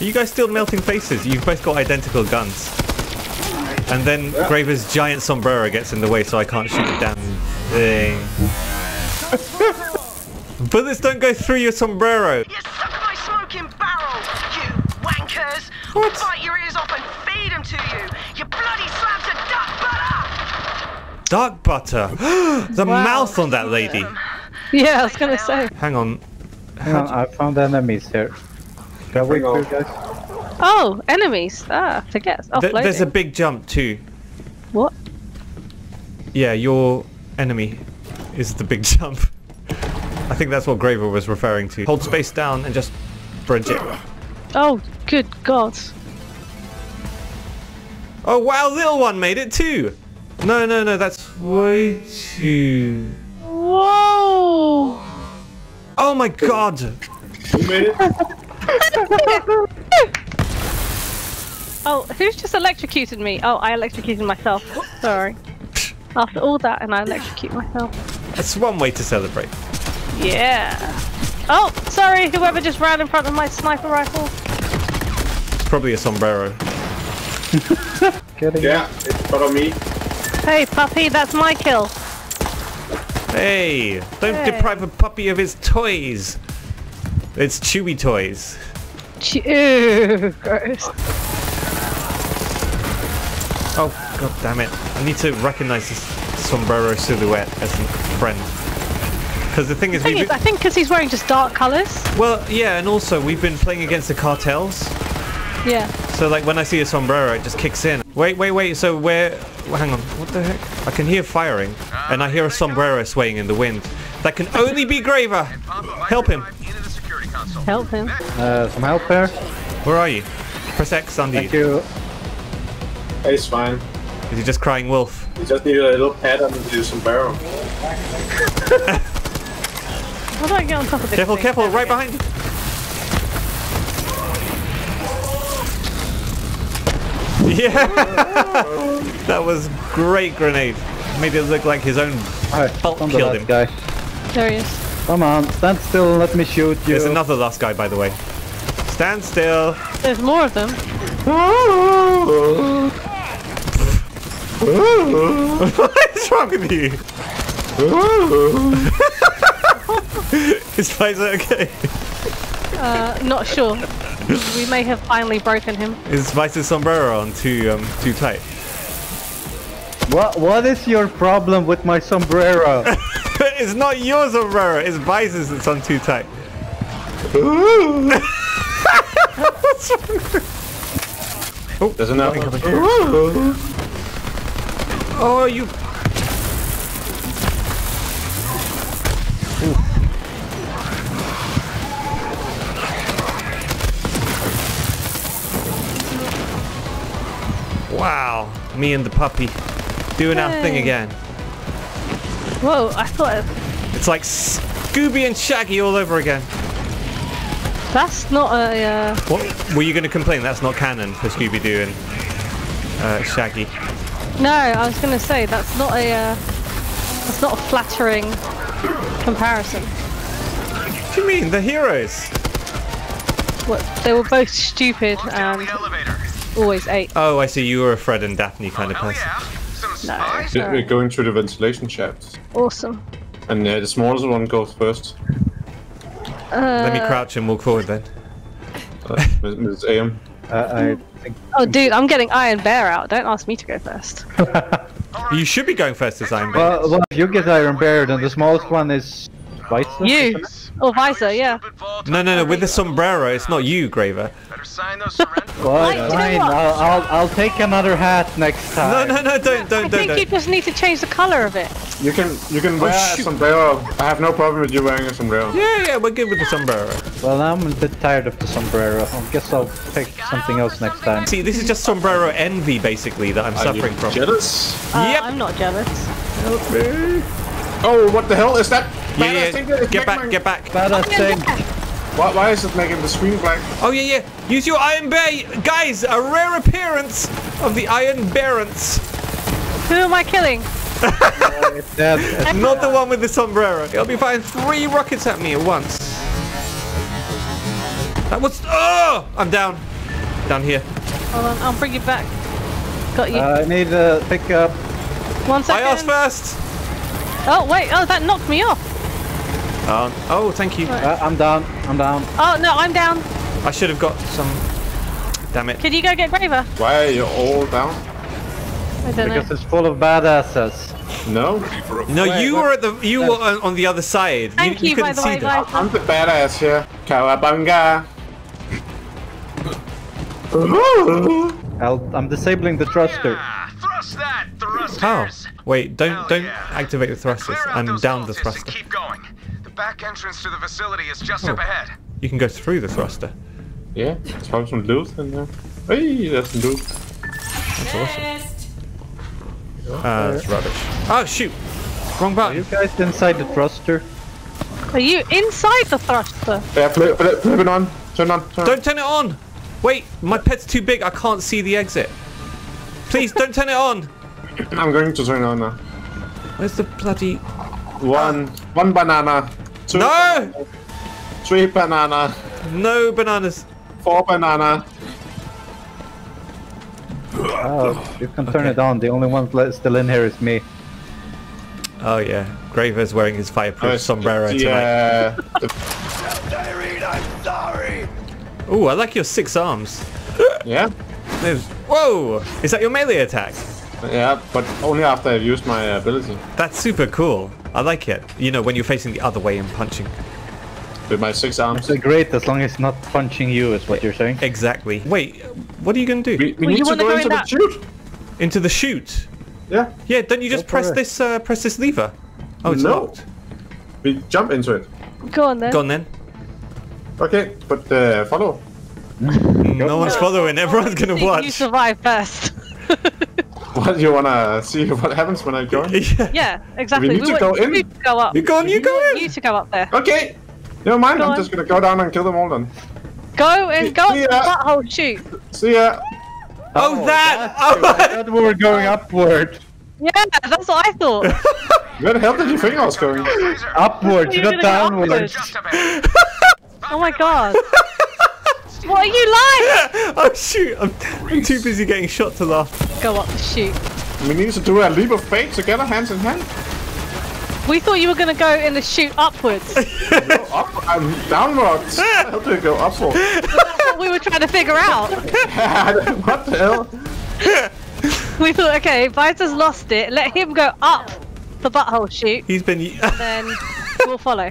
Are you guys still melting faces? You've both got identical guns. And then Graever's giant sombrero gets in the way so I can't shoot the damn thing. Bullets don't go through your sombrero! You suck my smoking barrel, you wankers! What? I'll bite your ears off and feed them to you! You bloody slabs of duck butter! Duck butter? The mouth on that lady! Yeah, I was gonna say. Hang on. I found enemies here. Can we go, guys? Oh, enemies! Ah, forget. There's a big jump too. What? Yeah, your enemy is the big jump. I think that's what Graever was referring to. Hold space down and just bridge it. Oh, good God! Oh wow, little one made it too. No, no, no, that's way too. Whoa! Oh my God! You made it. Oh, who's just electrocuted me? Oh, I electrocuted myself. Sorry. After all that, and I electrocute myself. That's one way to celebrate. Yeah. Oh, sorry, whoever just ran in front of my sniper rifle. It's probably a sombrero. Yeah, it's not on me. Hey, puppy, that's my kill. Hey, don't deprive a puppy of his toys. It's chewy toys. Ew, gross. Oh, God damn it. I need to recognize this sombrero silhouette as a friend. Because the thing is... I think because he's wearing just dark colors. Well, yeah, and also we've been playing against the cartels. Yeah. So, like, when I see a sombrero, it just kicks in. Wait, wait, wait, so where... Hang on, what the heck? I can hear firing, and I hear a sombrero swaying in the wind. That can only be Graever! Help him. Help him. Some help there. Where are you? Press X under you. Thank you. It's fine. Is he just crying wolf? He just needed a little pad under the sombrero. How do I get on top of this? Careful, careful, right behind you. Yeah! That was great grenade. Made it look like his own bolt killed him. Guy. There he is. Come on, stand still, let me shoot you. There's another last guy, by the way. Stand still. There's more of them. What is wrong with you? Is Viser okay? Not sure. We may have finally broken him. Is Viser's sombrero on too tight? What is your problem with my sombrero? It's not your sombrero, it's Viser's that's on too tight. Oh, there's another coming. Oh, you. Ooh. Wow, me and the puppy doing our thing again. Whoa, I thought it's like Scooby and Shaggy all over again. That's not a... What? Were you going to complain that's not canon for Scooby-Doo and Shaggy? No, I was going to say that's not a flattering comparison. What do you mean? They're heroes. What? They were both stupid and always ate. Oh, I see. You were a Fred and Daphne kind of person. Yeah. No, we're going through the ventilation shaft. Awesome. And the smallest one goes first. Let me crouch and walk forward then. Ms. AM. I think... Oh dude, I'm getting Iron Bear out. Don't ask me to go first. You should be going first as Iron Bear. Well, if you get Iron Bear, then the smallest one is Viser. You! Or Viser, yeah. No, no, no, with the sombrero, it's not you, Graever. Well, fine, I'll take another hat next time. No, no, no, don't. I think you just need to change the color of it. You can wear a sombrero. I have no problem with you wearing a sombrero. Yeah, yeah, we're good with the sombrero. Well, I'm a bit tired of the sombrero. I guess I'll pick something else next time. See, this is just sombrero envy, basically, that I'm suffering from. Jealous? Yep. I'm not jealous. Okay. Oh, what the hell is that? Yeah, yeah. Get back, get back. Badass thing. Why is it making the screen black? Oh yeah, yeah. Use your Iron Bear, guys. A rare appearance of the Iron Bearance. Who am I killing? It's dead. It's not the one with the sombrero. It'll be firing 3 rockets at me at once. That was... Oh! I'm down. Down here. Hold on, I'll bring you back. Got you. I need to pick up... 1 second. I asked first! Oh, wait. Oh, that knocked me off. Oh, thank you. Right. I'm down. I'm down. Oh, no, I'm down. I should have got some... Damn it. Could you go get Graever? Why are you all down? I don't know. Because it's full of badasses. No? No, you were at the you were on the other side. Thank you, by the way, Viza. I'm the badass here. Cowabunga. I'm disabling the thruster. Yeah, thrust that, thrusters. Oh. Wait, don't activate the thrusters. I'm down the thruster. Keep going. The back entrance to the facility is just up ahead. You can go through the thruster. Yeah, there's probably some loot in there. Hey, there's some loot. That's awesome. It's rubbish. Oh shoot! Wrong button. Are you guys inside the thruster? Are you inside the thruster? Yeah, flip it on. Turn on. Don't turn it on. Wait, my pet's too big. I can't see the exit. Please don't turn it on. I'm going to turn it on now. Where's the bloody one banana? Two. No. Banana. Three banana. No bananas. Four banana. Oh, you can turn it on. The only one still in here is me. Oh yeah, Graever's wearing his fireproof sombrero tonight. Yeah. I'm sorry. Ooh, I like your 6 arms. Yeah. Whoa! Is that your melee attack? Yeah, but only after I've used my ability. That's super cool. I like it. You know, when you're facing the other way and punching. With my 6 arms. It's great as long as it's not punching you, is what you're saying. Exactly. Wait, what are you going to do? We need to go into the chute. Into the chute? Yeah. Yeah, don't you just press this lever? Oh, it's locked. We jump into it. Go on then. Go on then. Okay, but follow. No one's following, everyone's going to watch. You survive first. What, you want to see what happens when I join? Yeah, exactly. We need to go in. You go in. You to go up there. Okay. Never mind, I'm just gonna go down and kill them all then. Go and go to the butthole chute. See ya. Oh, I thought we were going upward. Yeah, that's what I thought. Where the hell did you think I was going? Upwards, not downwards. Oh my god. What are you like? Oh shoot, I'm too busy getting shot to laugh. Go up the chute. We need to do a leap of faith together, hands in hand. We thought you were going to go in the chute upwards. Go up and downwards. How do you go upwards? That's what we were trying to figure out. What the hell? We thought, okay, Viser's lost it. Let him go up the butthole chute. He's been... And then we'll follow.